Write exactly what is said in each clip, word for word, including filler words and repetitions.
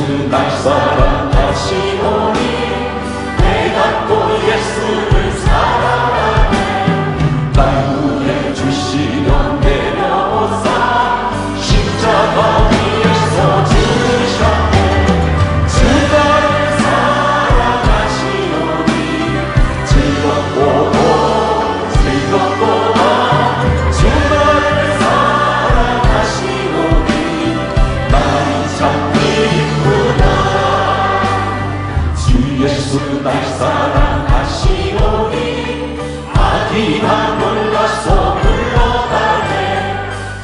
예수 날 사랑하시오니 내가 또 예수를 사랑하네. 날 구해 주시려 내려오사 십자가 위에서 지으셨네. 주가를 사랑하시오니 즐겁고도 즐겁고도 주가를 사랑하시오니 나이 참 기쁘다. 주 예수 날 사랑하시오니 아기가 놀라서 물러가네.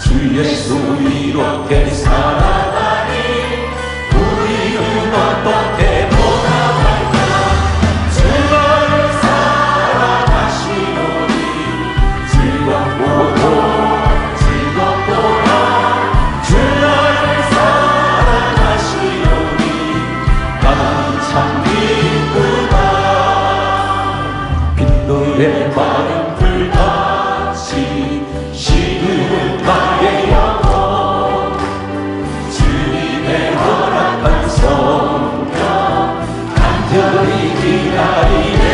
주 예수 이렇게 살아가니 우리는 어떻게 돌아갈까. 주를 사랑하시오니 즐겁고도 즐겁고라. 주를 사랑하시오니 나는 참 기쁘다. 빈노의 마른 불 다시 식은 나의 영혼 주님의 허락한 성령 간절히 기다리네.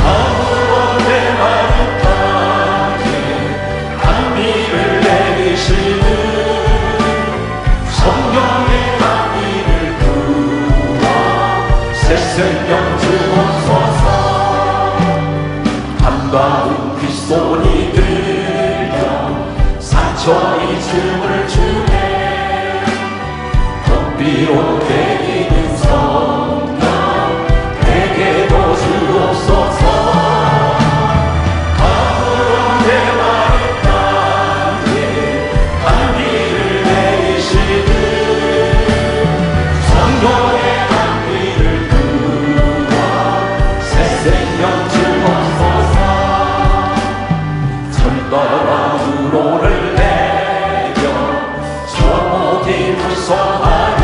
하늘의 마른 땅에 단비를 내리시는 성령의 단비를 부어 새 생명 주옵소서. 반가운 귓소리 들려 산천이 춤을 추네. 덤비로 내리는 성령 내게도 주옵소서. 하늘의 마른 땅에 단비를 내리시는 성령의 단비를 부어 새 생명 주옵소서. 너와 우로를 내려 저목이 불쌍하니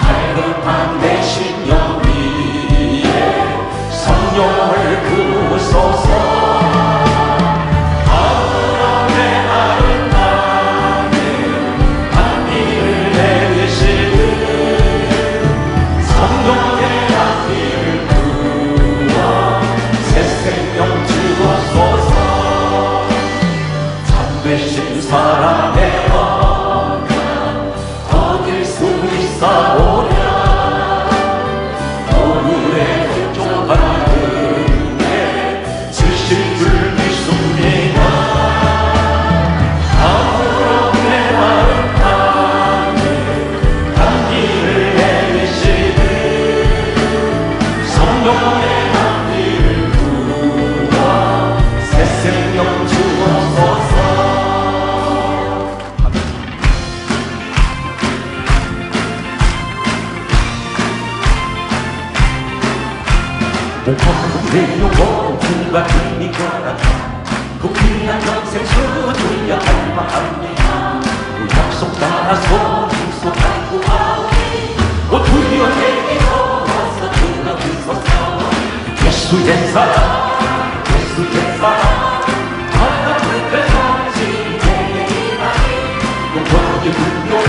갈급한 내 심령 위에 성령을 부으소서. 하늘의 마른 땅에 단비를 내리시는 성령의 단비를 부어 새 생명 주옵소서. 되신 사랑의 언약 거길 수 있사오랴. 오늘의 흑종한 은혜 주실 줄 믿습니다. 하늘의 마른 땅에 단비를 내리시는 성령의 단비를 부어 새 생명 주옵소서. 내 영혼 주가 주님과 고귀한 평생 주들려 알바합니다. 약속 따라서 주소 밟고 하오니 오 주여 내게 와서 들어주소서. 예수의 사랑 예수의 사랑 바닥을 펼쳐진 내게 이만이 영원히 분노해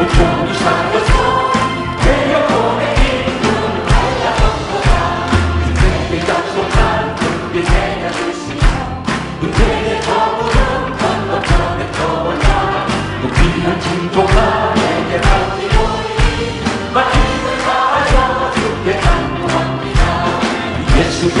오 종이 살려서 내 영혼에 문제의 거울은 건너편에 떠올라 또 귀한 진도가 내게 밟히오니 말씀을 다하여 주께 간구합니다. 예수의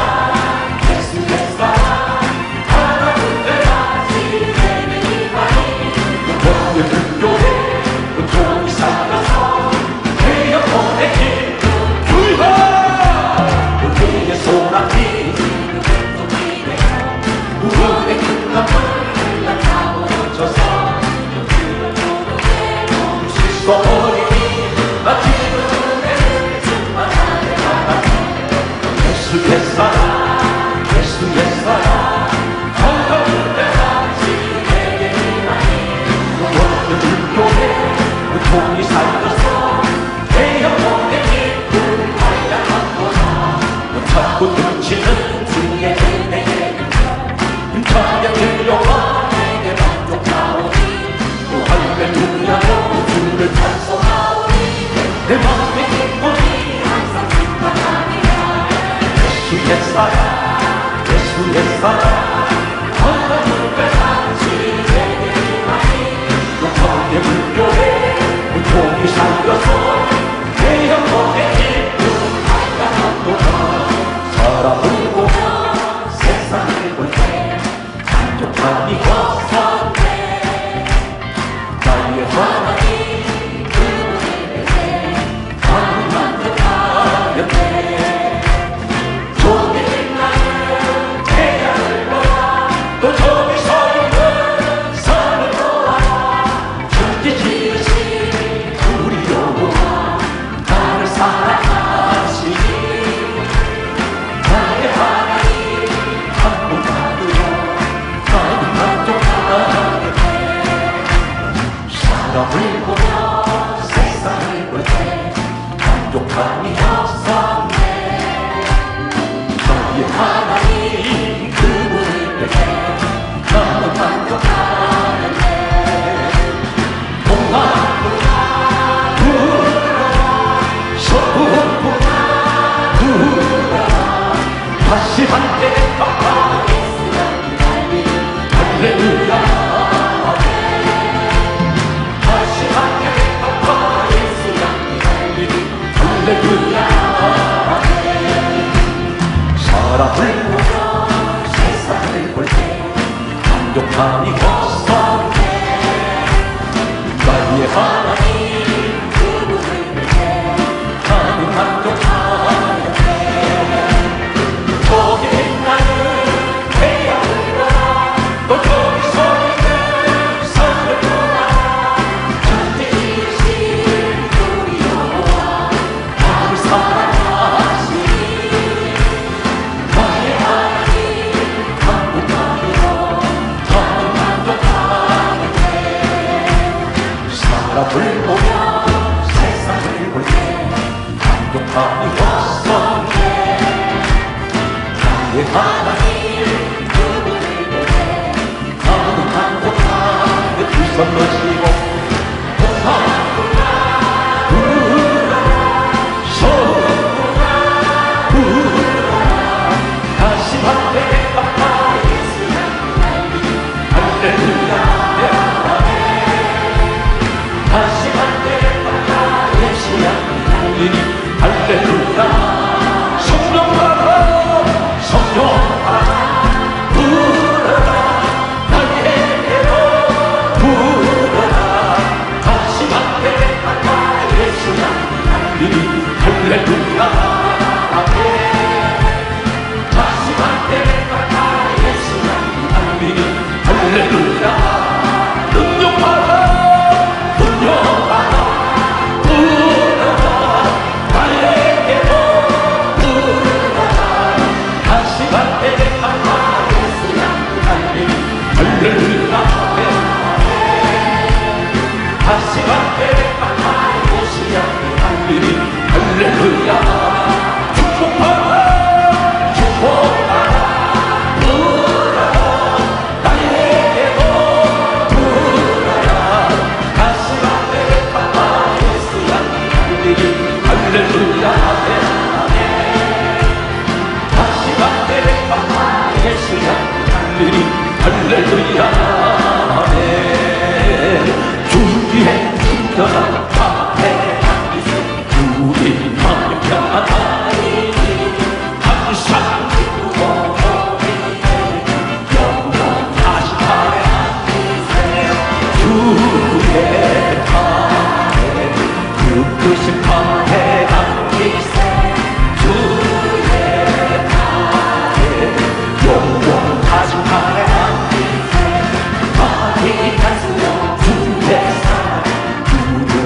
예수의 사랑 하나 그때까지 내게 이만이 영원히 분교해 온종일 살아서 내 영혼의 기쁨 불발 우리의 소나기 우울의 큰맘을 날다 보여줘서 영주를 보내고 실수버리니 마치는 눈에 정말 나를 받았네. 예수의 사랑 예수의 사랑 건강을 때까지 내게 이만이 영원히 불교해 우통이 살려서 내 영혼의 기쁨을 발견하거나 못 찾고 눈치는 주의 은혜에 저녁 들려와 내게 만족하오니 또 할렐루야. 내 진노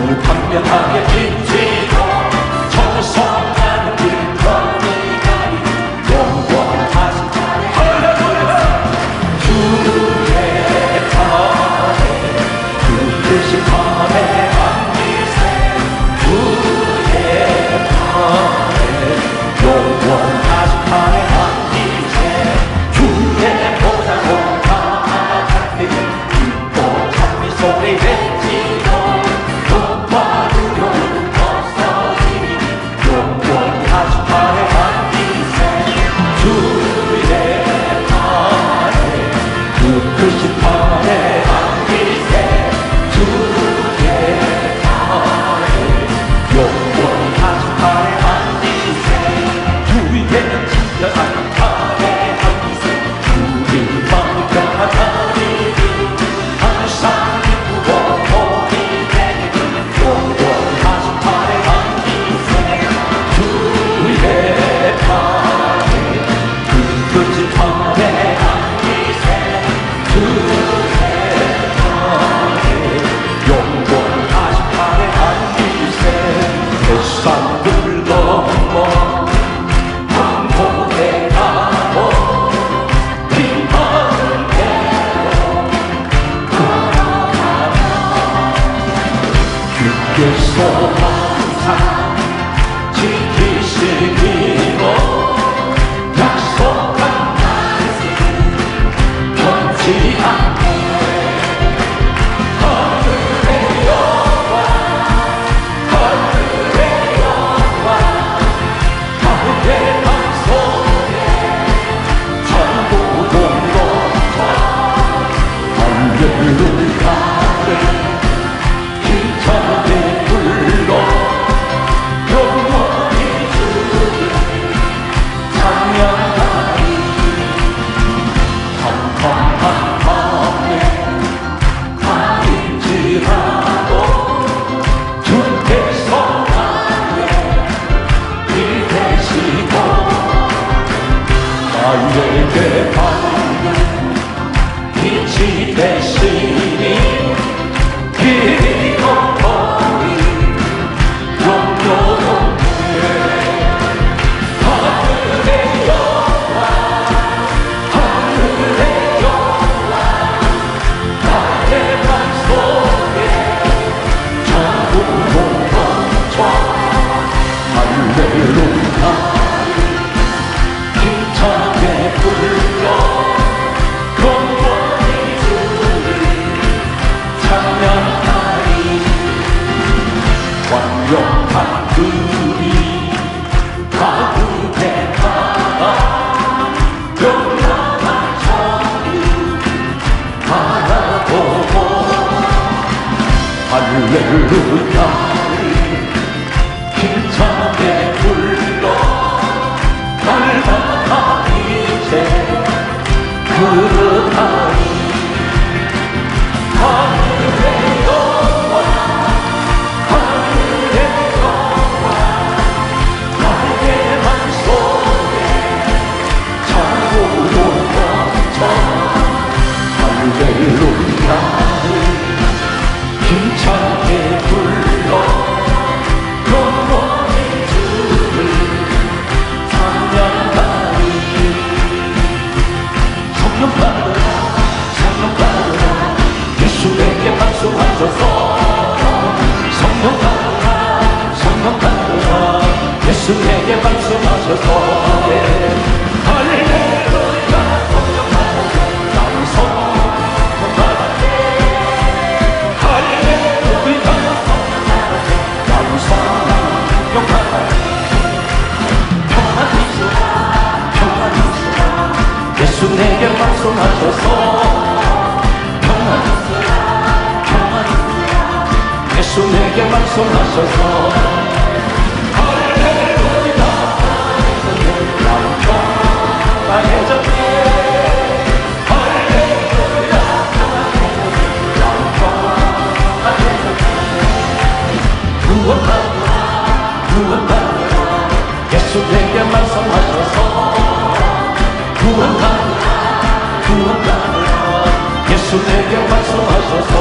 못 받으려 주께서 항상 지키시기로 약속한 말씀 변치 않네. 하늘의 여왕, 하늘의 여왕, 하늘의 방송에 전보던 것과 하늘을 가는 나에게 받는 빛이 되시니 길이 걷더니 영영없네. 하늘의 여왕, 하늘의 여왕, 나의 맘속에 전부로 멈춰 할렐루야 완벽한 그리 가득했다. 영원한 천국 바라보고 할렐루야를 힘차게 불러 날마다 이제 그르다니. 힘차게 불러 영원히 주를 찬양하니. 성령 받으라, 성령 받으라, 예수에게 박수하소서. 성령 받으라, 성령 받으라, 예수에게 박수하소서. 내게 말씀하셔서 평안하시라, 평안하시라, 예수 내게 말씀하셔서. 할렐루야, 나는 평안해졌네. 할렐루야, 나는 평안해졌네. 구원받으라, 구원받으라, 예수 내게 말씀하셔서. 구원받으라, 구원받으라, 예수 내게 말씀하셔서.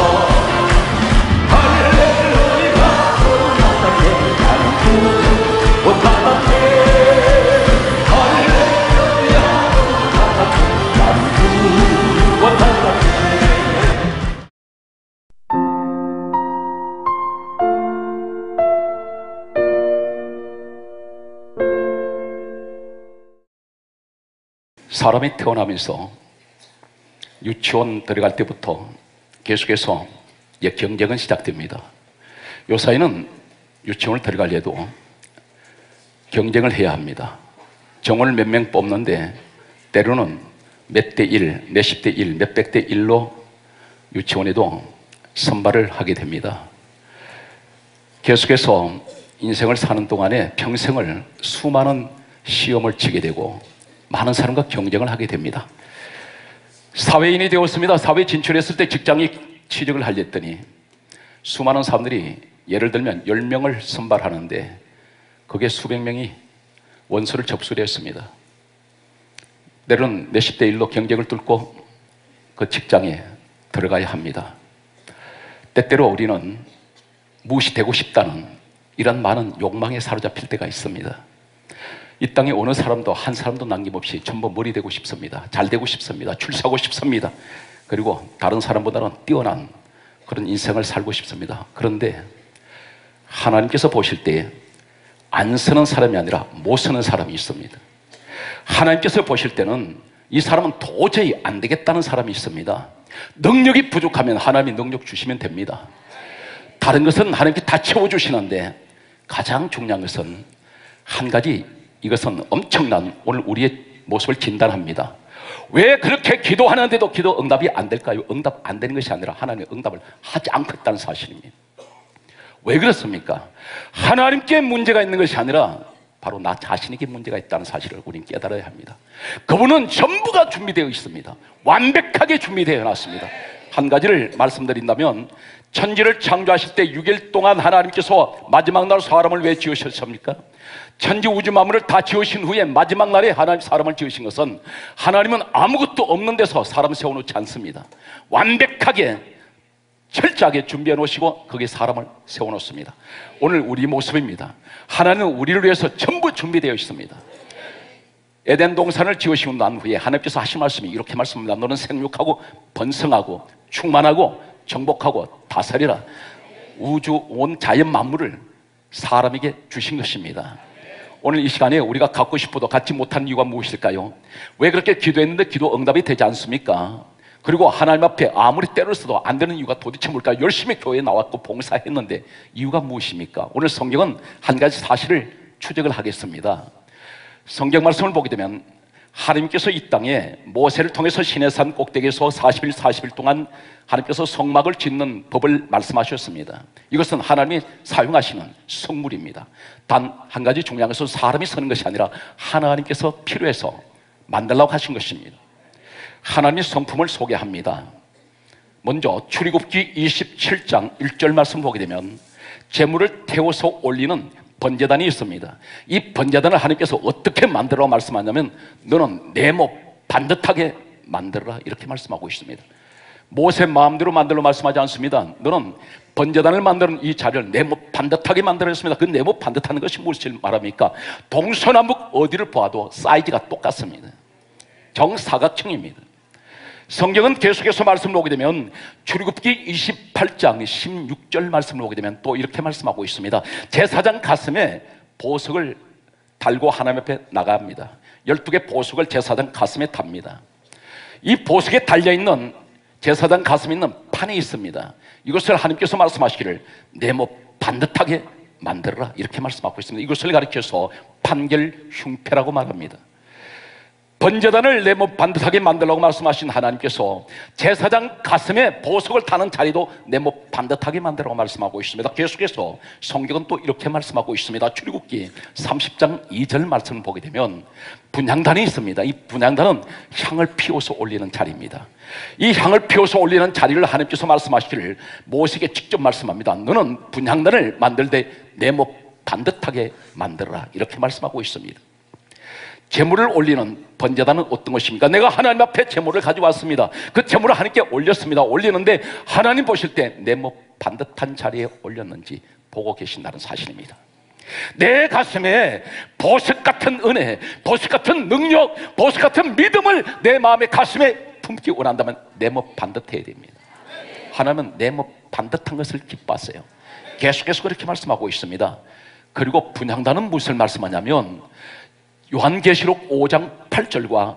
할렐루야, 구원받았네. 나는 구원받았네. 할렐루야, 구원받았네. 나는 구원받았네. 사람이 태어나면서 유치원 들어갈 때부터 계속해서 경쟁은 시작됩니다. 요사이는 유치원을 들어가려도 경쟁을 해야 합니다. 정원을 몇 명 뽑는데 때로는 몇 대 일, 몇십 대 일, 몇백 대 일로 유치원에도 선발을 하게 됩니다. 계속해서 인생을 사는 동안에 평생을 수많은 시험을 치게 되고 많은 사람과 경쟁을 하게 됩니다. 사회인이 되었습니다. 사회에 진출했을 때 직장에 취직을 하려 했더니 수많은 사람들이 예를 들면 열 명을 선발하는데 거기에 수백 명이 원서를 접수를 했습니다. 때로는 몇십 대 일로 경쟁을 뚫고 그 직장에 들어가야 합니다. 때때로 우리는 무시되고 싶다는 이런 많은 욕망에 사로잡힐 때가 있습니다. 이 땅에 오는 사람도 한 사람도 남김없이 전부 머리 되고 싶습니다. 잘 되고 싶습니다. 출세하고 싶습니다. 그리고 다른 사람보다는 뛰어난 그런 인생을 살고 싶습니다. 그런데 하나님께서 보실 때 안 서는 사람이 아니라 못 서는 사람이 있습니다. 하나님께서 보실 때는 이 사람은 도저히 안 되겠다는 사람이 있습니다. 능력이 부족하면 하나님이 능력 주시면 됩니다. 다른 것은 하나님께 다 채워주시는데 가장 중요한 것은 한 가지, 이것은 엄청난 오늘 우리의 모습을 진단합니다. 왜 그렇게 기도하는데도 기도 응답이 안 될까요? 응답 안 되는 것이 아니라 하나님의 응답을 하지 않겠다는 사실입니다. 왜 그렇습니까? 하나님께 문제가 있는 것이 아니라 바로 나 자신에게 문제가 있다는 사실을 우리는 깨달아야 합니다. 그분은 전부가 준비되어 있습니다. 완벽하게 준비되어 놨습니다. 한 가지를 말씀드린다면, 천지를 창조하실 때 육 일 동안 하나님께서 마지막 날 사람을 왜 지으셨습니까? 천지 우주 만물을 다 지으신 후에 마지막 날에 하나님 사람을 지으신 것은, 하나님은 아무것도 없는 데서 사람 세워놓지 않습니다. 완벽하게 철저하게 준비해 놓으시고 거기에 사람을 세워 놓습니다. 오늘 우리 모습입니다. 하나님은 우리를 위해서 전부 준비되어 있습니다. 에덴 동산을 지으시고 난 후에 하나님께서 하신 말씀이 이렇게 말씀합니다. 너는 생육하고 번성하고 충만하고 정복하고 다스리라. 우주 온 자연 만물을 사람에게 주신 것입니다. 오늘 이 시간에 우리가 갖고 싶어도 갖지 못하는 이유가 무엇일까요? 왜 그렇게 기도했는데 기도 응답이 되지 않습니까? 그리고 하나님 앞에 아무리 때를 써도 안 되는 이유가 도대체 뭘까요? 열심히 교회에 나왔고 봉사했는데 이유가 무엇입니까? 오늘 성경은 한 가지 사실을 추적을 하겠습니다. 성경 말씀을 보게 되면 하나님께서 이 땅에 모세를 통해서 시내산 꼭대기에서 사십 일 사십 일 동안 하나님께서 성막을 짓는 법을 말씀하셨습니다. 이것은 하나님이 사용하시는 성물입니다. 단 한 가지 중요한 것은 사람이 서는 것이 아니라 하나님께서 필요해서 만들라고 하신 것입니다. 하나님의 성품을 소개합니다. 먼저 출애굽기 이십칠 장 일 절 말씀 보게 되면 제물을 태워서 올리는 번제단이 있습니다. 이 번제단을 하나님께서 어떻게 만들라고 말씀하냐면, 너는 내 몸 반듯하게 만들어라, 이렇게 말씀하고 있습니다. 모세 마음대로 만들라고 말씀하지 않습니다. 너는 번제단을 만드는 이 자리를 내 몸 반듯하게 만들었습니다. 그 내 몸 반듯한 것이 무엇을 말합니까? 동서남북 어디를 보아도 사이즈가 똑같습니다. 정사각형입니다. 성경은 계속해서 말씀을 보게 되면 출애굽기 이십팔 장 십육 절 말씀을 보게 되면 또 이렇게 말씀하고 있습니다. 제사장 가슴에 보석을 달고 하나님 앞에 나갑니다. 열두 개 보석을 제사장 가슴에 답니다. 이 보석에 달려있는, 제사장 가슴에 있는 판이 있습니다. 이것을 하나님께서 말씀하시기를 내 몸 반듯하게 만들어라, 이렇게 말씀하고 있습니다. 이것을 가리켜서 판결 흉패라고 말합니다. 번제단을 내 몸 반듯하게 만들라고 말씀하신 하나님께서 제사장 가슴에 보석을 타는 자리도 내 몸 반듯하게 만들라고 말씀하고 있습니다. 계속해서 성경은 또 이렇게 말씀하고 있습니다. 출애굽기 삼십 장 이 절 말씀을 보게 되면 분향단이 있습니다. 이 분향단은 향을 피워서 올리는 자리입니다. 이 향을 피워서 올리는 자리를 하나님께서 말씀하시기를 모세에게 직접 말씀합니다. 너는 분향단을 만들 때 내 몸 반듯하게 만들어라, 이렇게 말씀하고 있습니다. 제물을 올리는 번제단은 어떤 것입니까? 내가 하나님 앞에 제물을 가져왔습니다. 그 제물을 하나님께 올렸습니다. 올리는데 하나님 보실 때 내 몸 반듯한 자리에 올렸는지 보고 계신다는 사실입니다. 내 가슴에 보석 같은 은혜, 보석 같은 능력, 보석 같은 믿음을 내 마음의 가슴에 품기 원한다면 내 몸 반듯해야 됩니다. 하나님은 내 몸 반듯한 것을 기뻐하세요. 계속해서 그렇게 말씀하고 있습니다. 그리고 분향단은 무엇을 말씀하냐면 요한계시록 오 장 팔 절과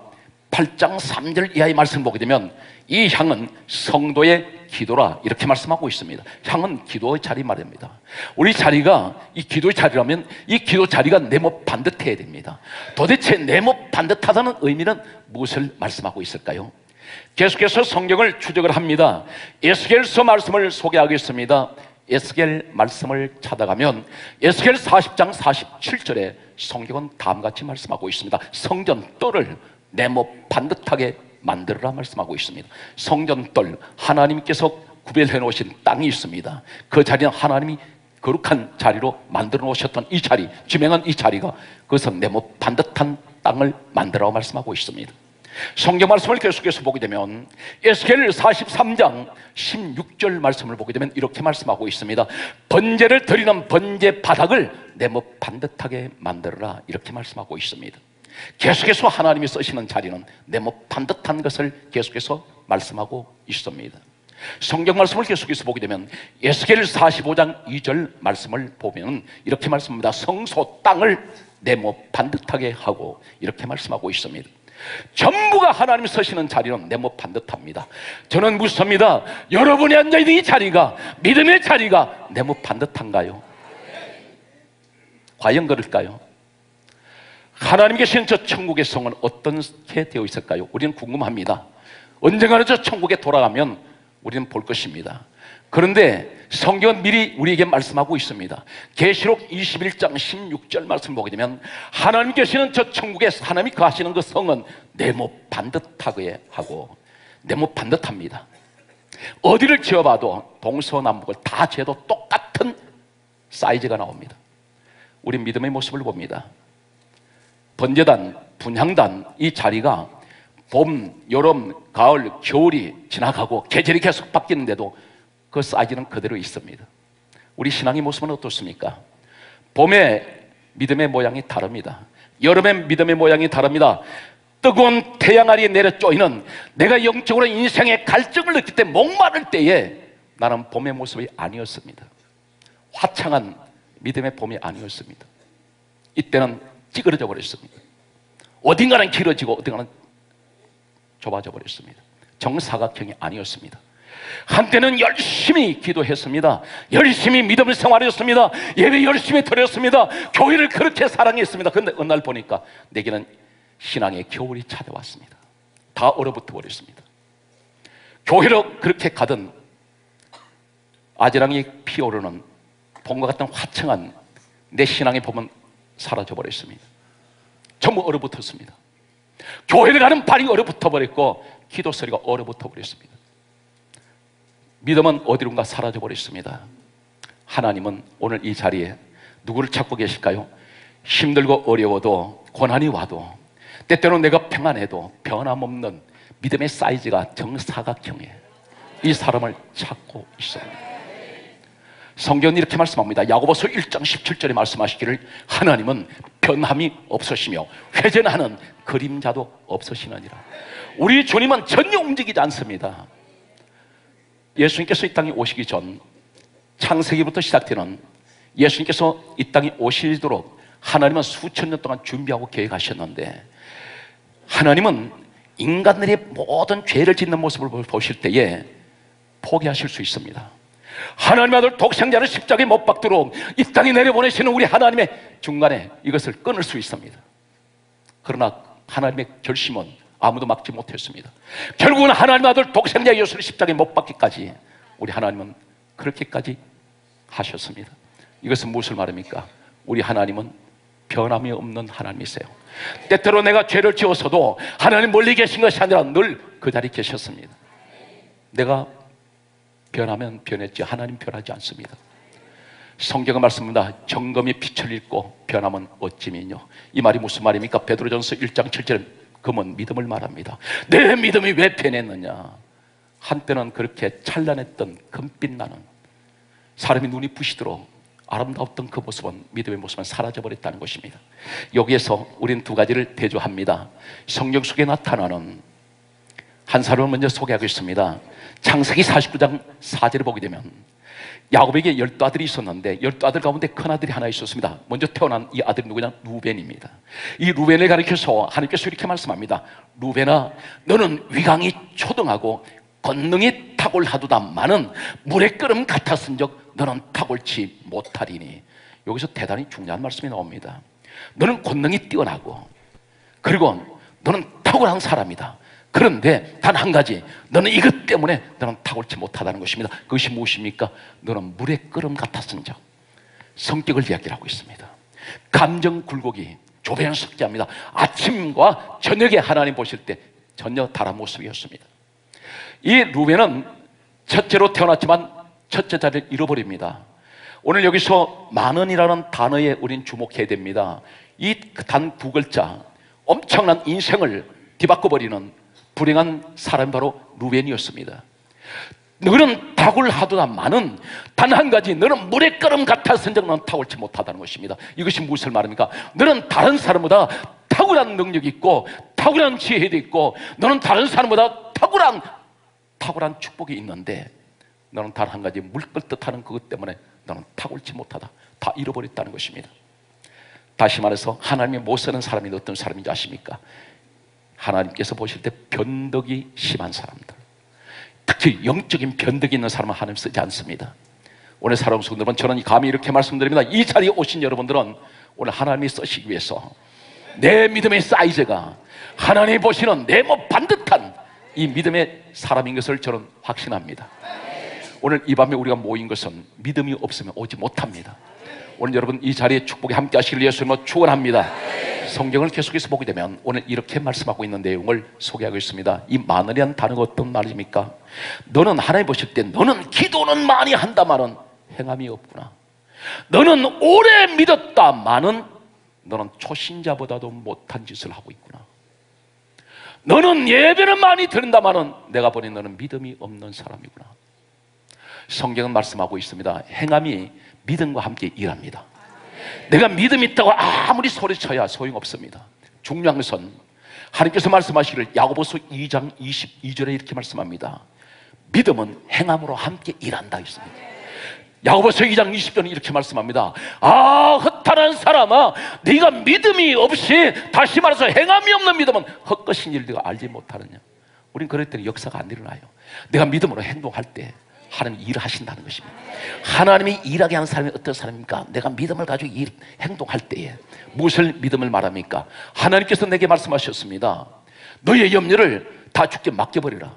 팔 장 삼 절 이하의 말씀 보게 되면 이 향은 성도의 기도라, 이렇게 말씀하고 있습니다. 향은 기도의 자리 말입니다. 우리 자리가 이 기도의 자리라면 이 기도 자리가 내 몸 반듯해야 됩니다. 도대체 내 몸 반듯하다는 의미는 무엇을 말씀하고 있을까요? 계속해서 성경을 추적을 합니다. 에스겔서 말씀을 소개하겠습니다. 에스겔 말씀을 찾아가면 에스겔 사십 장 사십칠 절에 성경은 다음같이 말씀하고 있습니다. 성전뜰을 내 몸 반듯하게 만들어라 말씀하고 있습니다. 성전뜰, 하나님께서 구별해 놓으신 땅이 있습니다. 그 자리는 하나님이 거룩한 자리로 만들어 놓으셨던 이 자리, 지명한 이 자리가, 그것은 내 몸 반듯한 땅을 만들어라 말씀하고 있습니다. 성경 말씀을 계속해서 보게 되면 에스겔 사십삼 장 십육 절 말씀을 보게 되면 이렇게 말씀하고 있습니다. 번제를 드리는 번제 바닥을 내 몸 반듯하게 만들어라, 이렇게 말씀하고 있습니다. 계속해서 하나님이 쓰시는 자리는 내 몸 반듯한 것을 계속해서 말씀하고 있습니다. 성경 말씀을 계속해서 보게 되면 에스겔 사십오 장 이 절 말씀을 보면 이렇게 말씀합니다. 성소 땅을 네모 반듯하게 하고, 이렇게 말씀하고 있습니다. 전부가 하나님 서시는 자리는 네모 반듯합니다. 저는 묻습니다. 여러분이 앉아있는 이 자리가, 믿음의 자리가 네모 반듯한가요? 과연 그럴까요? 하나님께 계신 저 천국의 성은 어떻게 되어 있을까요? 우리는 궁금합니다. 언젠가는 저 천국에 돌아가면 우리는 볼 것입니다. 그런데 성경은 미리 우리에게 말씀하고 있습니다. 계시록 이십일 장 십육 절 말씀 보게 되면 하나님 계시는 저 천국에 하나님이 거하시는 그 성은 네모 반듯하게 하고, 네모 반듯합니다. 어디를 지어봐도 동서남북을 다 지어도 똑같은 사이즈가 나옵니다. 우리 믿음의 모습을 봅니다. 번제단, 분향단 이 자리가 봄, 여름, 가을, 겨울이 지나가고 계절이 계속 바뀌는데도 그 사이즈는 그대로 있습니다. 우리 신앙의 모습은 어떻습니까? 봄에 믿음의 모양이 다릅니다. 여름에 믿음의 모양이 다릅니다. 뜨거운 태양 아래에 내려 쪼이는, 내가 영적으로 인생의 갈증을 느낄 때, 목마를 때에 나는 봄의 모습이 아니었습니다. 화창한 믿음의 봄이 아니었습니다. 이때는 찌그러져 버렸습니다. 어딘가는 길어지고 어딘가는 좁아져 버렸습니다. 정사각형이 아니었습니다. 한때는 열심히 기도했습니다. 열심히 믿음 생활했습니다. 예배 열심히 드렸습니다. 교회를 그렇게 사랑했습니다. 그런데 어느 날 보니까 내게는 신앙의 겨울이 찾아왔습니다. 다 얼어붙어 버렸습니다. 교회로 그렇게 가던 아지랑이 피어오르는 봄과 같은 화창한 내 신앙의 봄은 사라져 버렸습니다. 전부 얼어붙었습니다. 교회를 가는 발이 얼어붙어 버렸고 기도 소리가 얼어붙어 버렸습니다. 믿음은 어디론가 사라져 버렸습니다. 하나님은 오늘 이 자리에 누구를 찾고 계실까요? 힘들고 어려워도, 고난이 와도, 때때로 내가 평안해도 변함없는 믿음의 사이즈가 정사각형에 이 사람을 찾고 있습니다. 성경은 이렇게 말씀합니다. 야고보서 일 장 십칠 절에 말씀하시기를 하나님은 변함이 없으시며 회전하는 그림자도 없으시느니라. 우리 주님은 전혀 움직이지 않습니다. 예수님께서 이 땅에 오시기 전 창세기부터 시작되는, 예수님께서 이 땅에 오시도록 하나님은 수천 년 동안 준비하고 계획하셨는데, 하나님은 인간들의 모든 죄를 짓는 모습을 보실 때에 포기하실 수 있습니다. 하나님의 아들 독생자를 십자가에 못 박도록 이 땅에 내려보내시는 우리 하나님의 중간에 이것을 끊을 수 있습니다. 그러나 하나님의 결심은 아무도 막지 못했습니다. 결국은 하나님의 아들 독생자 예수를 십자가에 못 박기까지 우리 하나님은 그렇게까지 하셨습니다. 이것은 무엇을 말합니까? 우리 하나님은 변함이 없는 하나님이세요. 때때로 내가 죄를 지어서도 하나님 멀리 계신 것이 아니라 늘 그 자리에 계셨습니다. 내가 변하면 변했지 하나님 변하지 않습니다. 성경은 말씀합니다. 정검이 빛을 잃고 변함은 어찌미뇨. 이 말이 무슨 말입니까? 베드로전서 일 장 칠 절에 금은 믿음을 말합니다. 내 믿음이 왜 변했느냐? 한때는 그렇게 찬란했던 금빛 나는 사람이 눈이 부시도록 아름다웠던 그 모습은, 믿음의 모습은 사라져버렸다는 것입니다. 여기에서 우린 두 가지를 대조합니다. 성경 속에 나타나는 한 사람을 먼저 소개하겠습니다. 창세기 사십구 장 사 절을 보게 되면 야곱에게 열두 아들이 있었는데 열두 아들 가운데 큰 아들이 하나 있었습니다. 먼저 태어난 이 아들이 누구냐? 루벤입니다. 이 루벤을 가리켜서 하나님께서 이렇게 말씀합니다. 루벤아, 너는 위강이 초등하고 권능이 탁월하도다마는 물의 끓음 같았은 적 너는 탁월치 못하리니. 여기서 대단히 중요한 말씀이 나옵니다. 너는 권능이 뛰어나고, 그리고 너는 탁월한 사람이다. 그런데 단 한 가지, 너는 이것 때문에 너는 탁월치 못하다는 것입니다. 그것이 무엇입니까? 너는 물의 끓음 같았은 적. 성격을 이야기하고 있습니다. 감정 굴곡이 조변 섞여합니다. 아침과 저녁에 하나님 보실 때 전혀 다른 모습이었습니다. 이 루벤은 첫째로 태어났지만 첫째 자리를 잃어버립니다. 오늘 여기서 만원이라는 단어에 우린 주목해야 됩니다. 이 단 두 글자, 엄청난 인생을 뒤바꿔버리는 불행한 사람이 바로 루벤이었습니다. 너는 탁월하도다마는 단 한 가지, 너는 물의 끓음 같았은즉 너는 탁월치 못하다는 것입니다. 이것이 무엇을 말합니까? 너는 다른 사람보다 탁월한 능력이 있고 탁월한 지혜도 있고, 너는 다른 사람보다 탁월한 탁월한 축복이 있는데 너는 단 한 가지 물걸 뜻하는 그것 때문에 너는 탁월치 못하다. 다 잃어버렸다는 것입니다. 다시 말해서 하나님이 못 사는 사람이 어떤 사람인지 아십니까? 하나님께서 보실 때 변덕이 심한 사람들, 특히 영적인 변덕이 있는 사람은 하나님 쓰지 않습니다. 오늘 사랑하는 성도 여러분, 저는 감히 이렇게 말씀드립니다. 이 자리에 오신 여러분들은 오늘 하나님이 쓰시기 위해서 내 믿음의 사이즈가 하나님이 보시는 네모 반듯한 이 믿음의 사람인 것을 저는 확신합니다. 오늘 이 밤에 우리가 모인 것은 믿음이 없으면 오지 못합니다. 오늘 여러분 이 자리에 축복에 함께 하시길 예수님으로 축원합니다. 성경을 계속해서 보게 되면 오늘 이렇게 말씀하고 있는 내용을 소개하고 있습니다. 이 많으리란 단어가 어떤 말입니까? 너는 하나님 보실 때 너는 기도는 많이 한다마는 행함이 없구나. 너는 오래 믿었다마는 너는 초신자보다도 못한 짓을 하고 있구나. 너는 예배를 많이 드린다마는 내가 보니 너는 믿음이 없는 사람이구나. 성경은 말씀하고 있습니다. 행함이 믿음과 함께 일합니다. 내가 믿음이 있다고 아무리 소리쳐야 소용없습니다. 중요한 것은 하나님께서 말씀하시기를 야고보서 이 장 이십이 절에 이렇게 말씀합니다. 믿음은 행함으로 함께 일한다 했습니다. 야고보서 이 장 이십 절은 이렇게 말씀합니다. 아 허탄한 사람아, 네가 믿음이 없이, 다시 말해서 행함이 없는 믿음은 헛것인 일 네가 알지 못하느냐. 우린 그럴 때는 역사가 안 일어나요. 내가 믿음으로 행동할 때 하나님이 일을 하신다는 것입니다. 하나님이 일하게 하는 사람이 어떤 사람입니까? 내가 믿음을 가지고 일, 행동할 때에 무엇을 믿음을 말합니까? 하나님께서 내게 말씀하셨습니다. 너의 염려를 다 주께 맡겨버리라.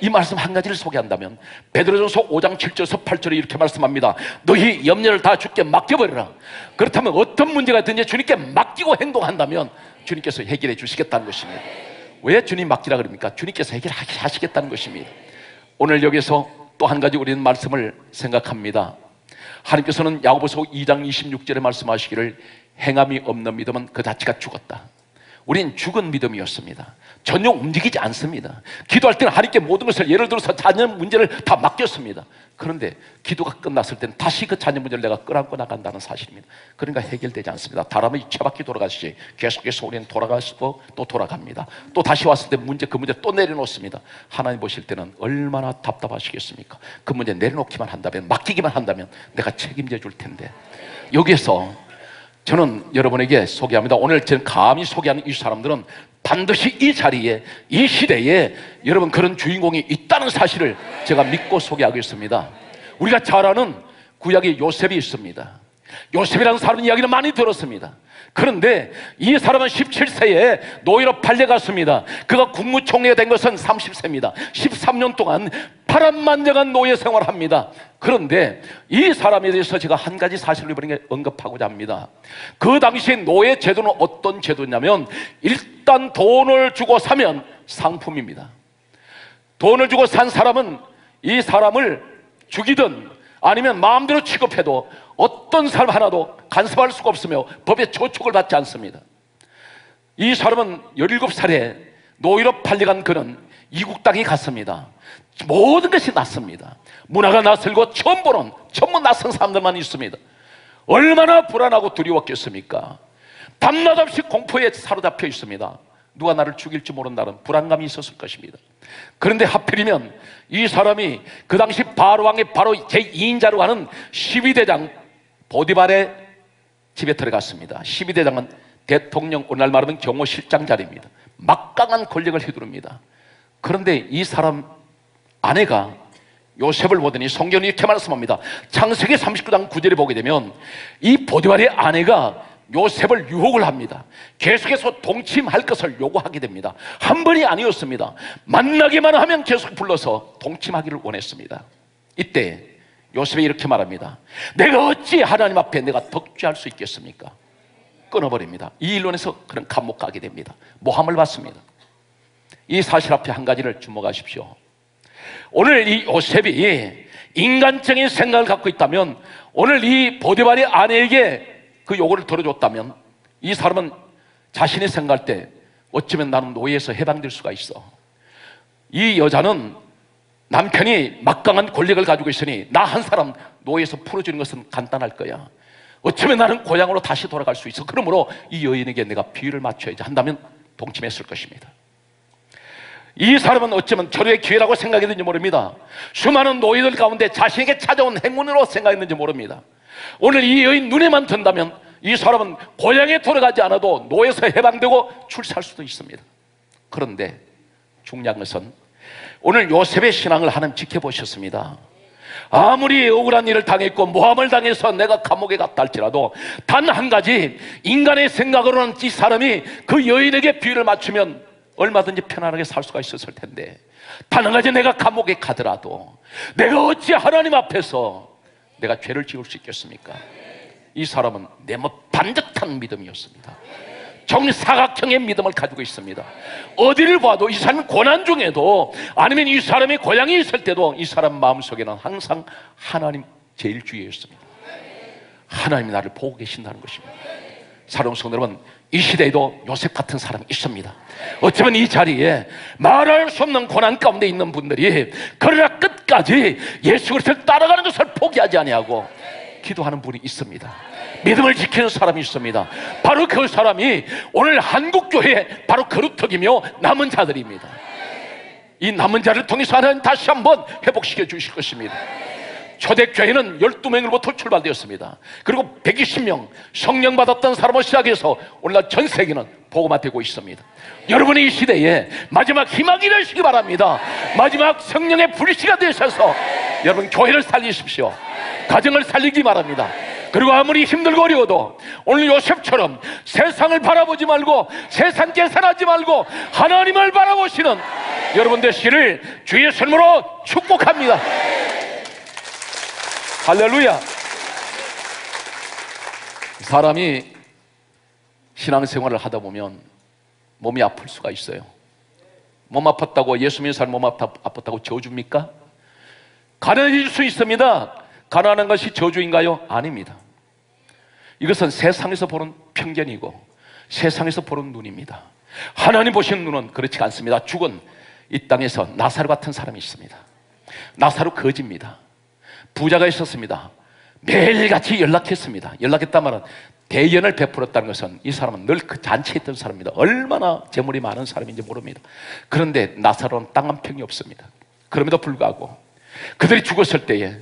이 말씀 한 가지를 소개한다면 베드로전서 오 장 칠 절에서 팔 절에 이렇게 말씀합니다. 너의 염려를 다 주께 맡겨버리라. 그렇다면 어떤 문제가 있든지 주님께 맡기고 행동한다면 주님께서 해결해 주시겠다는 것입니다. 왜 주님 맡기라 그럽니까? 주님께서 해결하시겠다는 것입니다. 오늘 여기서 또 한 가지 우리는 말씀을 생각합니다. 하나님께서는 야고보서 이 장 이십육 절에 말씀하시기를 행함이 없는 믿음은 그 자체가 죽었다. 우린 죽은 믿음이었습니다. 전혀 움직이지 않습니다. 기도할 때는 하나님께 모든 것을, 예를 들어서 자녀 문제를 다 맡겼습니다. 그런데 기도가 끝났을 때는 다시 그 자녀 문제를 내가 끌어안고 나간다는 사실입니다. 그러니까 해결되지 않습니다. 바람이 채바퀴 돌아가듯이 계속해서 우리는 돌아가시고 또 돌아갑니다. 또 다시 왔을 때 문제, 그 문제 또 내려놓습니다. 하나님 보실 때는 얼마나 답답하시겠습니까? 그 문제 내려놓기만 한다면, 맡기기만 한다면 내가 책임져 줄 텐데. 여기에서 저는 여러분에게 소개합니다. 오늘 제가 감히 소개하는 이 사람들은 반드시 이 자리에, 이 시대에 여러분 그런 주인공이 있다는 사실을 제가 믿고 소개하겠습니다. 우리가 잘 아는 구약의 요셉이 있습니다. 요셉이라는 사람 이야기를 많이 들었습니다. 그런데 이 사람은 십칠 세에 노예로 팔려갔습니다. 그가 국무총리가 된 것은 삼십 세입니다. 십삼 년 동안 파란만장한 노예 생활을 합니다. 그런데 이 사람에 대해서 제가 한 가지 사실을 이번에 언급하고자 합니다. 그 당시에 노예 제도는 어떤 제도냐면 일단 돈을 주고 사면 상품입니다. 돈을 주고 산 사람은 이 사람을 죽이든 아니면 마음대로 취급해도 어떤 사람 하나도 간섭할 수가 없으며 법에 저촉을 받지 않습니다. 이 사람은 열일곱 살에 노예로 팔려간 그는 이국 땅에 갔습니다. 모든 것이 낯습니다. 문화가 낯설고 처음 보는, 전부 낯선 사람들만 있습니다. 얼마나 불안하고 두려웠겠습니까? 밤낮 없이 공포에 사로잡혀 있습니다. 누가 나를 죽일지 모른다는 불안감이 있었을 것입니다. 그런데 하필이면 이 사람이 그 당시 바로왕의 바로 제이 인자로 하는 십이 대장 보디발의 집에 들어갔습니다. 십이 대장은 대통령, 오늘날 말하면 경호실장 자리입니다. 막강한 권력을 휘두릅니다. 그런데 이 사람 아내가 요셉을 보더니 성경이 이렇게 말씀합니다. 창세기 삼십구 장 구 절에 보게 되면 이 보디발의 아내가 요셉을 유혹을 합니다. 계속해서 동침할 것을 요구하게 됩니다. 한 번이 아니었습니다. 만나기만 하면 계속 불러서 동침하기를 원했습니다. 이때 요셉이 이렇게 말합니다. 내가 어찌 하나님 앞에 내가 덕죄할 수 있겠습니까? 끊어버립니다. 이 일론에서 그는 감옥 가게 됩니다. 모함을 받습니다. 이 사실 앞에 한 가지를 주목하십시오. 오늘 이 요셉이 인간적인 생각을 갖고 있다면, 오늘 이 보디발의 아내에게 그 요구를 들어줬다면, 이 사람은 자신이 생각할 때 어쩌면 나는 노예에서 해방될 수가 있어. 이 여자는 남편이 막강한 권력을 가지고 있으니 나 한 사람 노예에서 풀어주는 것은 간단할 거야. 어쩌면 나는 고향으로 다시 돌아갈 수 있어. 그러므로 이 여인에게 내가 비위를 맞춰야지 한다면 동침했을 것입니다. 이 사람은 어쩌면 절호의 기회라고 생각했는지 모릅니다. 수많은 노예들 가운데 자신에게 찾아온 행운으로 생각했는지 모릅니다. 오늘 이 여인 눈에만 든다면 이 사람은 고향에 돌아가지 않아도 노예에서 해방되고 출세할 수도 있습니다. 그런데 중요한 것은 오늘 요셉의 신앙을 하나님 지켜보셨습니다. 아무리 억울한 일을 당했고 모함을 당해서 내가 감옥에 갔다 할지라도 단 한 가지 인간의 생각으로는 이 사람이 그 여인에게 비위를 맞추면 얼마든지 편안하게 살 수가 있었을 텐데, 단 한 가지 내가 감옥에 가더라도 내가 어찌 하나님 앞에서 내가 죄를 지을 수 있겠습니까? 이 사람은 내모 반듯한 믿음이었습니다. 정사각형의 믿음을 가지고 있습니다. 어디를 봐도 이 사람은 고난 중에도 아니면 이 사람이 고향에 있을 때도 이 사람 마음속에는 항상 하나님 제일주의였습니다. 하나님이 나를 보고 계신다는 것입니다. 사랑하는 성도 여러분, 이 시대에도 요셉 같은 사람이 있습니다. 어쩌면 이 자리에 말할 수 없는 고난 가운데 있는 분들이 그러나 끝까지 예수 그리스도를 따라가는 것을 포기하지 아니하고 기도하는 분이 있습니다. 믿음을 지키는 사람이 있습니다. 바로 그 사람이 오늘 한국교회의 바로 거룩턱이며 남은 자들입니다. 이 남은 자를 통해서 하나님 다시 한번 회복시켜 주실 것입니다. 초대교회는 열두 명으로부터 출발되었습니다. 그리고 백이십 명 성령 받았던 사람을 시작해서 오늘날 전 세계는 복음화되고 있습니다. 여러분이 이 시대에 마지막 희망이 되시기 바랍니다. 마지막 성령의 불씨가 되셔서 여러분 교회를 살리십시오. 가정을 살리기 바랍니다. 그리고 아무리 힘들고 어려워도 오늘 요셉처럼 세상을 바라보지 말고 세상 계산하지 말고 하나님을 바라보시는 여러분 되시기를 주의 삶으로 축복합니다. 할렐루야. 사람이 신앙생활을 하다 보면 몸이 아플 수가 있어요. 몸 아팠다고 예수 믿는 사람 몸 아팠다고 저주입니까? 가난해질 수 있습니다. 가난한 것이 저주인가요? 아닙니다. 이것은 세상에서 보는 편견이고 세상에서 보는 눈입니다. 하나님 보시는 눈은 그렇지 않습니다. 죽은 이 땅에서 나사로 같은 사람이 있습니다. 나사로 거지입니다. 부자가 있었습니다. 매일같이 연락했습니다. 연락했단 말은 대연을 베풀었다는 것은 이 사람은 늘 그 잔치에 있던 사람입니다. 얼마나 재물이 많은 사람인지 모릅니다. 그런데 나사로는 땅 한 평이 없습니다. 그럼에도 불구하고 그들이 죽었을 때에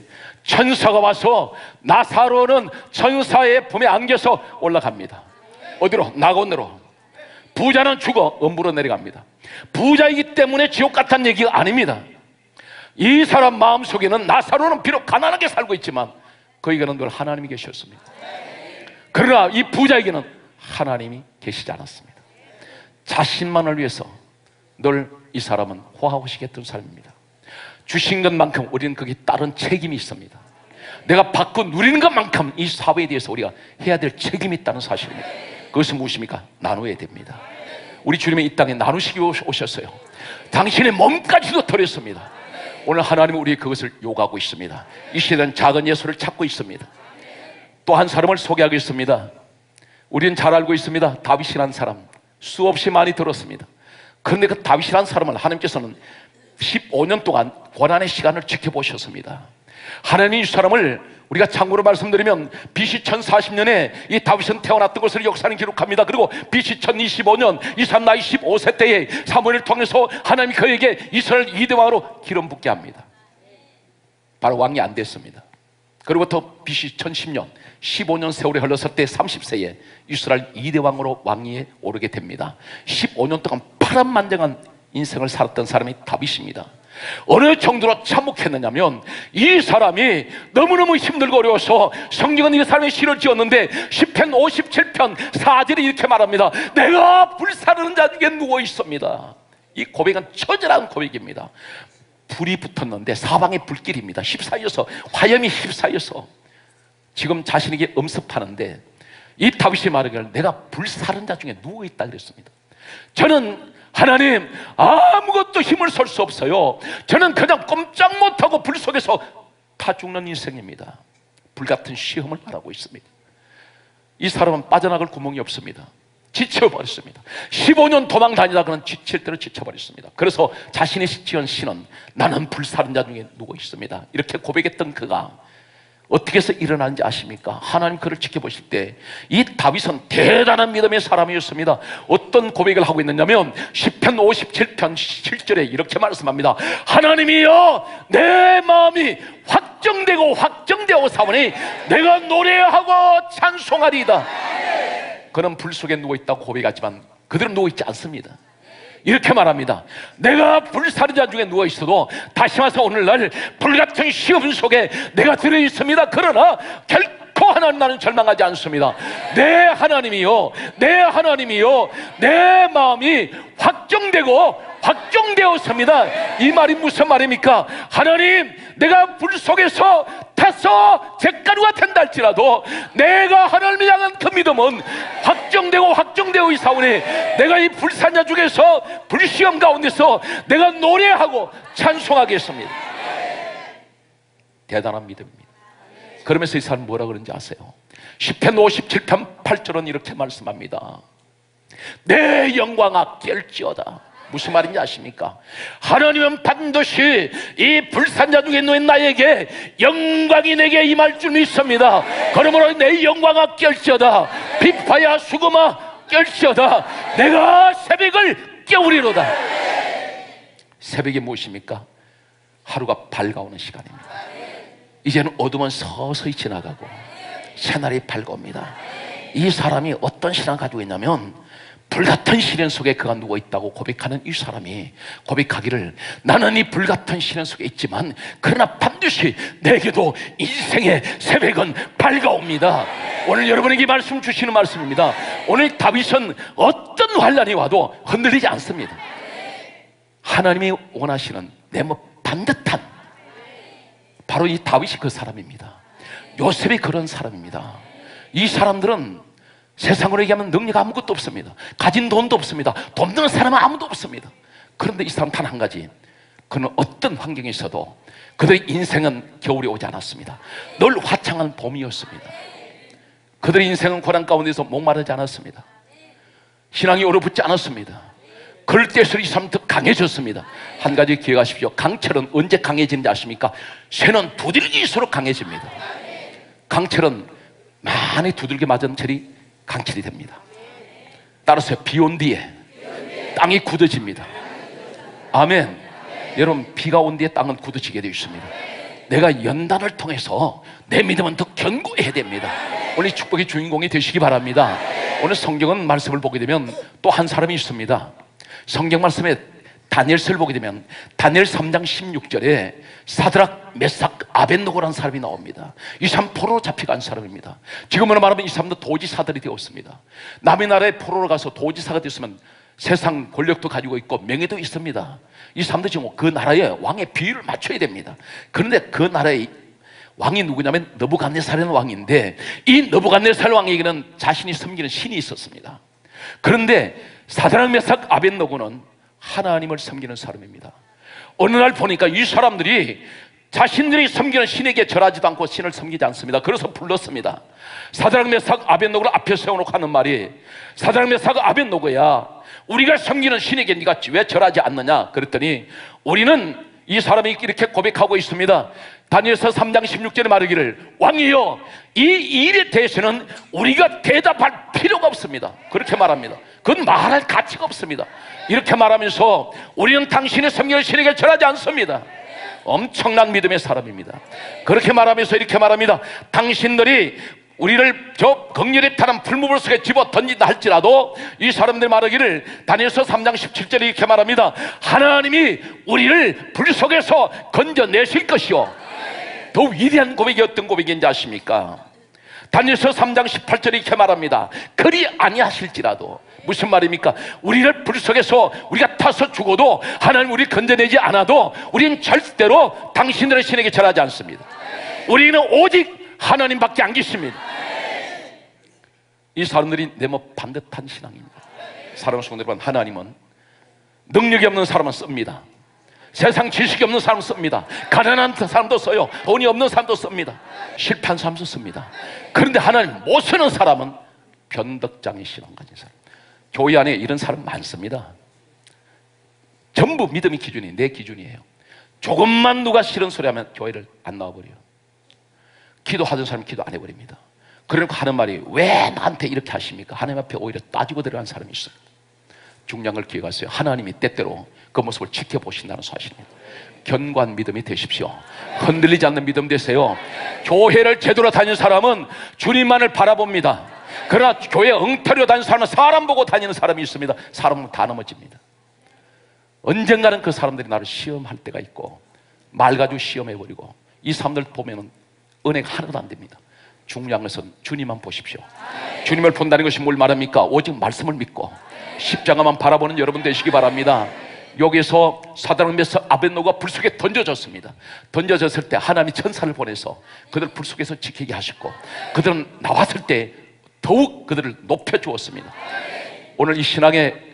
천사가 와서 나사로는 천사의 품에 안겨서 올라갑니다. 어디로? 낙원으로. 부자는 죽어 음부로 내려갑니다. 부자이기 때문에 지옥 같다는 얘기가 아닙니다. 이 사람 마음속에는 나사로는 비록 가난하게 살고 있지만 그에게는 늘 하나님이 계셨습니다. 그러나 이 부자에게는 하나님이 계시지 않았습니다. 자신만을 위해서 늘 이 사람은 호화호식했던 사람입니다. 주신 것만큼 우리는 거기에 따른 책임이 있습니다. 내가 받고 누리는 것만큼 이 사회에 대해서 우리가 해야 될 책임이 있다는 사실입니다. 그것은 무엇입니까? 나누어야 됩니다. 우리 주님이 이 땅에 나누시기 오셨어요. 당신의 몸까지도 덜했습니다. 오늘 하나님은 우리의 그것을 요구하고 있습니다. 이 시대는 작은 예수를 찾고 있습니다. 또 한 사람을 소개하겠습니다. 우리는 잘 알고 있습니다. 다윗이라는 사람 수없이 많이 들었습니다. 그런데 그 다윗이라는 사람을 하나님께서는 십오 년 동안 고난의 시간을 지켜보셨습니다. 하나님 이 사람을 우리가 참고로 말씀드리면 비씨 천사십 년에 이 다윗은 태어났던 것을 역사는 기록합니다. 그리고 비씨 천이십오 년 이 사람 나이 십오 세 때에 사무엘을 통해서 하나님이 그에게 이스라엘 이 대 왕으로 기름 붓게 합니다. 바로 왕이 안 됐습니다. 그로부터 비씨 천십 년 십오 년 세월이 흘렀을 때 삼십 세에 이스라엘 이 대 왕으로 왕위에 오르게 됩니다. 십오 년 동안 파란만장한 인생을 살았던 사람이 다윗입니다. 어느 정도로 참혹했느냐면 이 사람이 너무너무 힘들고 어려워서 성경은 이 사람의 시를 지었는데 시편 오십칠 편 사 절에 이렇게 말합니다. 내가 불사르는 자 중에 누워있습니다. 이 고백은 처절한 고백입니다. 불이 붙었는데 사방에 불길입니다. 휩싸여서 화염이 휩싸여서 지금 자신에게 음습하는데 이 다윗이 말하기를 내가 불사르는 자 중에 누워있다 그랬습니다. 저는 하나님 아무것도 힘을 쓸 수 없어요. 저는 그냥 꼼짝 못하고 불 속에서 타 죽는 인생입니다. 불같은 시험을 바라고 있습니다. 이 사람은 빠져나갈 구멍이 없습니다. 지쳐버렸습니다. 십오 년 도망 다니다가는 지칠 대로 지쳐버렸습니다. 그래서 자신의 지은 시는 나는 불사른 자 중에 누워 있습니다 이렇게 고백했던 그가 어떻게 해서 일어나는지 아십니까? 하나님 그를 지켜보실 때 이 다윗은 대단한 믿음의 사람이었습니다. 어떤 고백을 하고 있느냐면 시편 오십칠 편 칠 절에 이렇게 말씀합니다. 하나님이여 내 마음이 확정되고 확정되어 사오니 내가 노래하고 찬송하리이다. 그는 불 속에 누워있다고 고백하지만 그들은 누워있지 않습니다. 이렇게 말합니다. 내가 불사르자 중에 누워있어도 다시 와서 오늘날 불같은 시험 속에 내가 들어있습니다. 그러나 결코 하나님 나는 절망하지 않습니다. 내 하나님이요 내 하나님이요 내 마음이 확정되고 확정되었습니다. 이 말이 무슨 말입니까? 하나님 내가 불 속에서 타서 재가루가 된다 할지라도 내가 하나님을 향한 그 믿음은 확정되고 확정되어 있사오니 내가 이 불사냐 중에서 불시험 가운데서 내가 노래하고 찬송하겠습니다. 대단한 믿음입니다. 그러면서 이 사람은 뭐라 그런지 아세요? 시편 오십칠 편 팔 절은 이렇게 말씀합니다. 내 영광아 깰지어다. 무슨 말인지 아십니까? 하나님은 반드시 이 불산자 중에 누인 나에게 영광이 내게 임할 줄 믿습니다. 그러므로 내 영광아 깰지어다. 비파야 수금아 깰지어다. 내가 새벽을 깨우리로다. 새벽이 무엇입니까? 하루가 밝아오는 시간입니다. 이제는 어둠은 서서히 지나가고 새날이 밝아옵니다. 이 사람이 어떤 신앙을 가지고 있냐면 불같은 시련 속에 그가 누워있다고 고백하는 이 사람이 고백하기를 나는 이 불같은 시련 속에 있지만 그러나 반드시 내게도 인생의 새벽은 밝아옵니다. 오늘 여러분에게 말씀 주시는 말씀입니다. 오늘 다윗은 어떤 환란이 와도 흔들리지 않습니다. 하나님이 원하시는 내몸 반듯한 바로 이 다윗이 그 사람입니다. 요셉이 그런 사람입니다. 이 사람들은 세상으로 얘기하면 능력 아무것도 없습니다. 가진 돈도 없습니다. 돕는 사람은 아무도 없습니다. 그런데 이 사람 단 한 가지, 그는 어떤 환경에 있어도 그들의 인생은 겨울이 오지 않았습니다. 늘 화창한 봄이었습니다. 그들의 인생은 고난 가운데서 목마르지 않았습니다. 신앙이 얼어붙지 않았습니다. 그럴 때일수록 이 사람은 더 강해졌습니다. 한 가지 기억하십시오. 강철은 언제 강해지는지 아십니까? 쇠는 두들기수록 강해집니다. 강철은 많이 두들겨 맞은 철이 강철이 됩니다. 따라서 비 온 뒤에 땅이 굳어집니다. 아멘. 여러분, 비가 온 뒤에 땅은 굳어지게 되어 있습니다. 내가 연단을 통해서 내 믿음은 더 견고해야 됩니다. 오늘 축복의 주인공이 되시기 바랍니다. 오늘 성경은 말씀을 보게 되면 또 한 사람이 있습니다. 성경 말씀에 다니엘서를 보게 되면 다니엘 삼 장 십육 절에 사드락, 메삭, 아벤노고라는 사람이 나옵니다. 이 사람 포로로 잡혀간 사람입니다. 지금으로 말하면 이 사람도 도지사들이 되었습니다. 남의 나라에 포로로 가서 도지사가 됐으면 세상 권력도 가지고 있고 명예도 있습니다. 이 사람도 지금 그 나라의 왕의 비위를 맞춰야 됩니다. 그런데 그 나라의 왕이 누구냐면 느부갓네살이라는 왕인데 이 느부갓네살 왕에게는 자신이 섬기는 신이 있었습니다. 그런데 사드락, 메삭, 아벤노고는 하나님을 섬기는 사람입니다. 어느 날 보니까 이 사람들이 자신들이 섬기는 신에게 절하지도 않고 신을 섬기지 않습니다. 그래서 불렀습니다. 사드락, 메삭, 아벤노고를 앞에 세워놓고 하는 말이 사드락, 메삭, 아벤노고야 우리가 섬기는 신에게 네가 왜 절하지 않느냐 그랬더니 우리는 이 사람이 이렇게 고백하고 있습니다. 다니엘서 삼 장 십육 절에 말하기를 왕이여 이 일에 대해서는 우리가 대답할 필요가 없습니다. 그렇게 말합니다. 그건 말할 가치가 없습니다. 이렇게 말하면서 우리는 당신의 성경을 신에게 절하지 않습니다. 엄청난 믿음의 사람입니다. 그렇게 말하면서 이렇게 말합니다. 당신들이 우리를 저 극렬히 타는 풀무불 속에 집어던진다 할지라도 이 사람들 말하기를 다니엘서 삼 장 십칠 절에 이렇게 말합니다. 하나님이 우리를 불 속에서 건져내실 것이요. 더 위대한 고백이 어떤 고백인지 아십니까? 다니엘서 삼 장 십팔 절에 이렇게 말합니다. 그리 아니하실지라도 무슨 말입니까? 우리를 불 속에서 우리가 타서 죽어도 하나님 우리를 건져내지 않아도 우리는 절대로 당신들의 신에게 절하지 않습니다. 우리는 오직 하나님밖에 안 계십니다. 이 사람들이 내몸 반듯한 신앙입니다. 사랑하는 성도 여러분, 하나님은 능력이 없는 사람은 씁니다. 세상 지식이 없는 사람은 씁니다. 가난한 사람도 써요. 돈이 없는 사람도 씁니다. 실패한 사람도 씁니다. 그런데 하나님 못 쓰는 사람은 변덕장애 신앙 가진 사람. 교회 안에 이런 사람 많습니다. 전부 믿음의 기준이 내 기준이에요. 조금만 누가 싫은 소리 하면 교회를 안 나와버려요. 기도하던 사람이 기도 안 해버립니다. 그러니까 하는 말이 왜 나한테 이렇게 하십니까? 하나님 앞에 오히려 따지고 들어간 사람이 있어요. 중요한 걸 기억하세요. 하나님이 때때로 그 모습을 지켜보신다는 사실입니다. 견고한 믿음이 되십시오. 흔들리지 않는 믿음 되세요. 교회를 제대로 다니는 사람은 주님만을 바라봅니다. 그러나 교회 엉터리로 다니는 사람은 사람 보고 다니는 사람이 있습니다. 사람은 다 넘어집니다. 언젠가는 그 사람들이 나를 시험할 때가 있고 말 가지고 시험해버리고 이 사람들 보면은 은혜가 하나도 안 됩니다. 중요한 것은 주님만 보십시오. 주님을 본다는 것이 뭘 말합니까? 오직 말씀을 믿고 십자가만 바라보는 여러분 되시기 바랍니다. 여기서 사단을 위해서 아벤노가 불 속에 던져졌습니다. 던져졌을 때 하나님이 천사를 보내서 그들을 불 속에서 지키게 하셨고 그들은 나왔을 때 더욱 그들을 높여주었습니다. 오늘 이 신앙의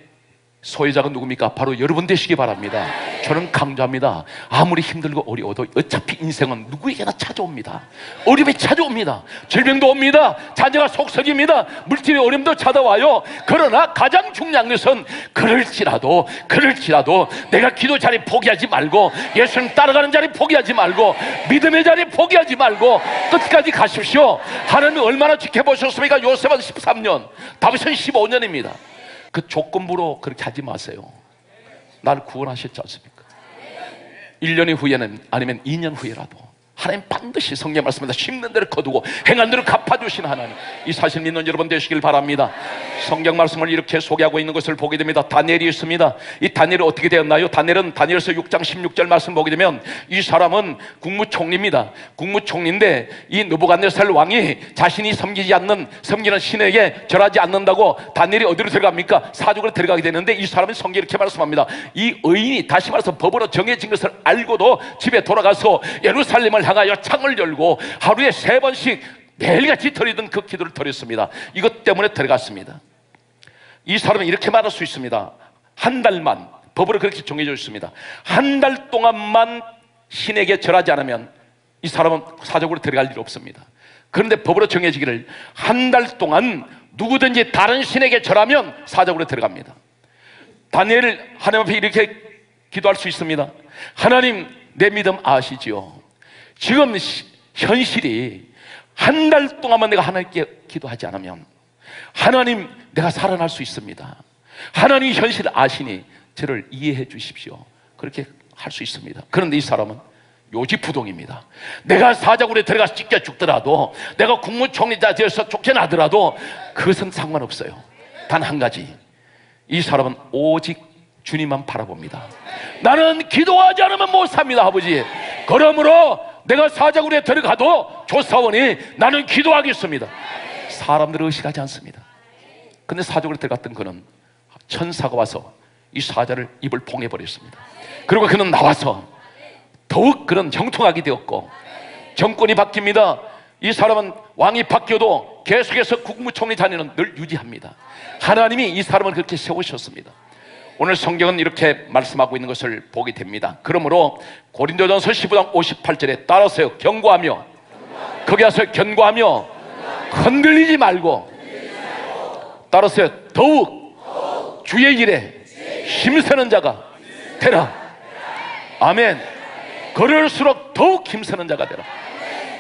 소유자가 누굽니까? 바로 여러분 되시기 바랍니다. 저는 강조합니다. 아무리 힘들고 어려워도 어차피 인생은 누구에게나 찾아옵니다. 어려움이 찾아옵니다. 질병도 옵니다. 자녀가 속썩입니다. 물질의 어려움도 찾아와요. 그러나 가장 중요한 것은 그럴지라도 그럴지라도 내가 기도 자리 포기하지 말고 예수님 따라가는 자리 포기하지 말고 믿음의 자리 포기하지 말고 끝까지 가십시오. 하나님이 얼마나 지켜보셨습니까? 요셉은 십삼 년, 다윗은 십오 년입니다. 그 조건부로 그렇게 하지 마세요. 나를 구원하셨지 않습니까? 일 년 후에는 아니면 이 년 후에라도 하나님 반드시 성경 말씀에다 심는 대로 거두고 행한 대로 갚아주신 하나님, 이 사실 믿는 여러분 되시길 바랍니다. 성경 말씀을 이렇게 소개하고 있는 것을 보게 됩니다. 다니엘이 있습니다. 이 다니엘이 어떻게 되었나요? 다니엘은 다니엘서 육 장 십육 절 말씀 보게 되면 이 사람은 국무총리입니다. 국무총리인데 이 느부갓네살 왕이 자신이 섬기지 않는 섬기는 신에게 절하지 않는다고 다니엘이 어디로 들어갑니까? 사족으로 들어가게 되는데 이 사람은 성경에 이렇게 말씀합니다. 이 의인이 다시 말해서 법으로 정해진 것을 알고도 집에 돌아가서 예루살렘을 향하여 창을 열고 하루에 세 번씩 매일같이 드리던 그 기도를 드렸습니다. 이것 때문에 들어갔습니다. 이 사람은 이렇게 말할 수 있습니다. 한 달만, 법으로 그렇게 정해져 있습니다. 한 달 동안만 신에게 절하지 않으면 이 사람은 사적으로 들어갈 일 없습니다. 그런데 법으로 정해지기를 한 달 동안 누구든지 다른 신에게 절하면 사적으로 들어갑니다. 다니엘 하나님 앞에 이렇게 기도할 수 있습니다. 하나님, 내 믿음 아시지요? 지금 현실이 한 달 동안만 내가 하나님께 기도하지 않으면 하나님, 내가 살아날 수 있습니다. 하나님 현실 아시니 저를 이해해 주십시오. 그렇게 할 수 있습니다. 그런데 이 사람은 요지부동입니다. 내가 사자굴에 들어가서 찢겨 죽더라도 내가 국무총리자 되어서 쫓겨나더라도 그것은 상관없어요. 단 한 가지, 이 사람은 오직 주님만 바라봅니다. 나는 기도하지 않으면 못 삽니다, 아버지. 그러므로 내가 사자굴에 들어가도 조사원이 나는 기도하겠습니다. 사람들을 의식하지 않습니다. 근데 사자굴에 들어갔던 그는 천사가 와서 이 사자를 입을 봉해버렸습니다. 그리고 그는 나와서 더욱 그는 형통하게 되었고 정권이 바뀝니다. 이 사람은 왕이 바뀌어도 계속해서 국무총리 자리는 늘 유지합니다. 하나님이 이 사람을 그렇게 세우셨습니다. 오늘 성경은 이렇게 말씀하고 있는 것을 보게 됩니다. 그러므로 고린도전서 십오 장 오십팔 절에 따라서요, 경고하며, 거기 와서 견고하며, 흔들리지 말고, 따라서요, 더욱 주의 일에 힘쓰는 자가 되라. 아멘. 그럴수록 더욱 힘쓰는 자가 되라.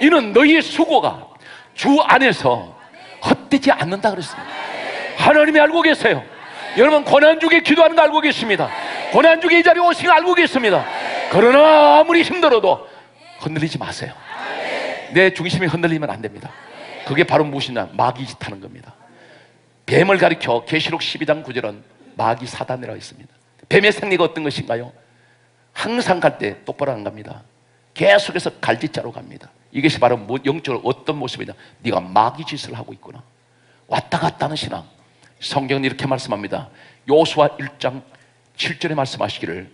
이는 너희의 수고가 주 안에서 헛되지 않는다 그랬습니다. 하나님이 알고 계세요. 여러분, 고난주기에 기도하는 거 알고 계십니다. 고난주기에 이 자리에 오신 거 알고 계십니다. 그러나 아무리 힘들어도 흔들리지 마세요. 내 중심이 흔들리면 안 됩니다. 그게 바로 무엇이냐? 마귀 짓하는 겁니다. 뱀을 가리켜 계시록 십이 장 구 절은 마귀 사단이라고 했습니다. 뱀의 생리가 어떤 것인가요? 항상 갈 때 똑바로 안 갑니다. 계속해서 갈짓자로 갑니다. 이것이 바로 영적으로 어떤 모습이냐? 네가 마귀 짓을 하고 있구나. 왔다 갔다 하는 신앙. 성경은 이렇게 말씀합니다. 요수아 일 장 칠 절에 말씀하시기를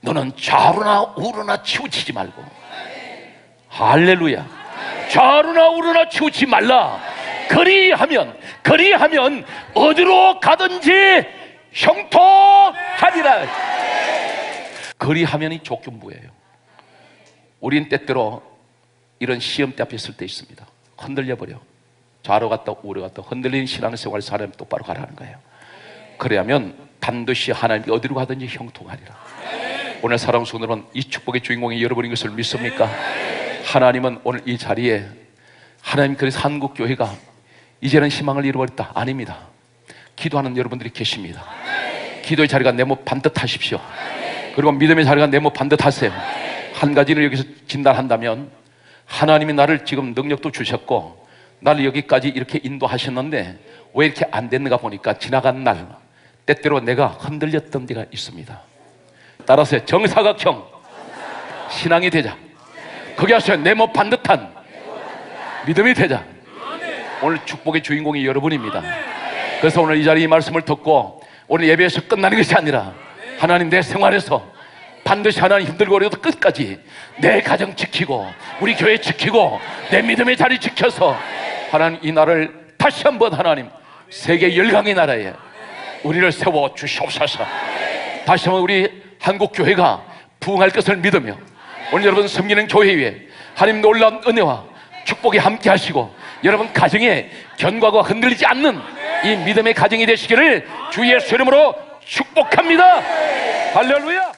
너는 좌로나 우로나 치우치지 말고, 할렐루야, 좌로나 우로나 치우치지 말라. 그리하면 그리하면 어디로 가든지 형통하리라. 그리하면이 조건부예요. 우린 때때로 이런 시험대 앞에 있을 때 있습니다. 흔들려버려. 좌로 갔다 우로 갔다 흔들리는 신앙생활 사람 똑바로 가라는 거예요. 그래야면 반드시 하나님이 어디로 가든지 형통하리라. 오늘 사랑하는 성도들은 이 축복의 주인공이 여러분인 것을 믿습니까? 하나님은 오늘 이 자리에 하나님, 그래서 한국교회가 이제는 희망을 잃어버렸다, 아닙니다. 기도하는 여러분들이 계십니다. 기도의 자리가 네모 반듯하십시오. 그리고 믿음의 자리가 네모 반듯하세요. 한 가지를 여기서 진단한다면, 하나님이 나를 지금 능력도 주셨고 나를 여기까지 이렇게 인도하셨는데 왜 이렇게 안 됐는가 보니까 지나간 날 때때로 내가 흔들렸던 데가 있습니다. 따라서 정사각형 신앙이 되자. 그게 하세요. 네모 반듯한 믿음이 되자. 오늘 축복의 주인공이 여러분입니다. 그래서 오늘 이 자리에 이 말씀을 듣고 오늘 예배에서 끝나는 것이 아니라, 하나님, 내 생활에서 반드시 하나님 힘들고 어려도 끝까지 내 가정 지키고 우리 교회 지키고 내 믿음의 자리 지켜서, 하나님, 이 나라를 다시 한번, 하나님, 세계 열강의 나라에 우리를 세워 주시옵소서. 다시 한번 우리 한국교회가 부흥할 것을 믿으며, 오늘 여러분 섬기는 교회 위에 하나님 놀라운 은혜와 축복이 함께 하시고, 여러분 가정에 견고하고 흔들리지 않는 이 믿음의 가정이 되시기를 주 예수 이름으로 축복합니다. 할렐루야.